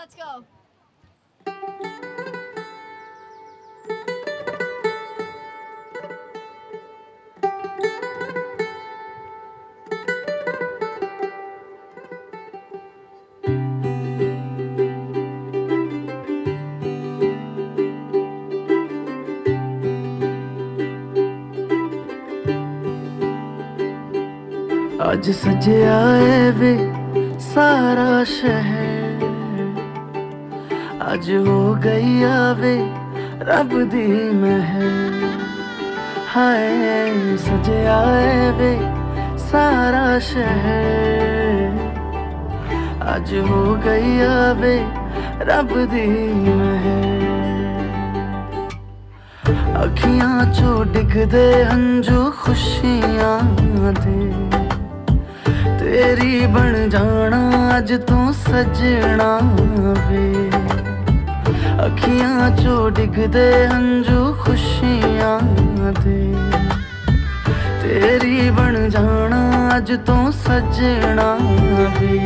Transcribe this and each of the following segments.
Let's go. आज सजया है वे सारा शहर, आज हो गई आवे रब दी महर। हाय सजया है वे सारा शहर, आज हो गई आवे रब दी महर। अखियां चो डिगदे हंजू खुशियां दे, तेरी बन जाना अज तू सजना वे। अखियां चो डिगदे हंजू खुशियां दे, तेरी बन जाना अज तू सजना वे।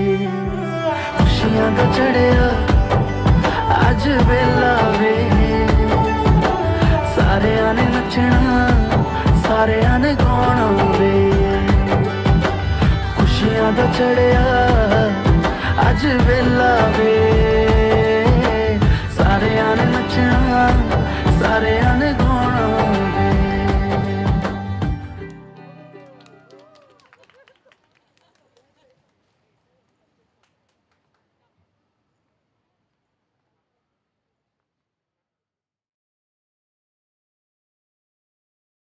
खुशियां दा चढ़िया अज वेला वे, सारे आने नचना सारे आने गाना वे। खुशियां दा चढ़िया अज वेला वे।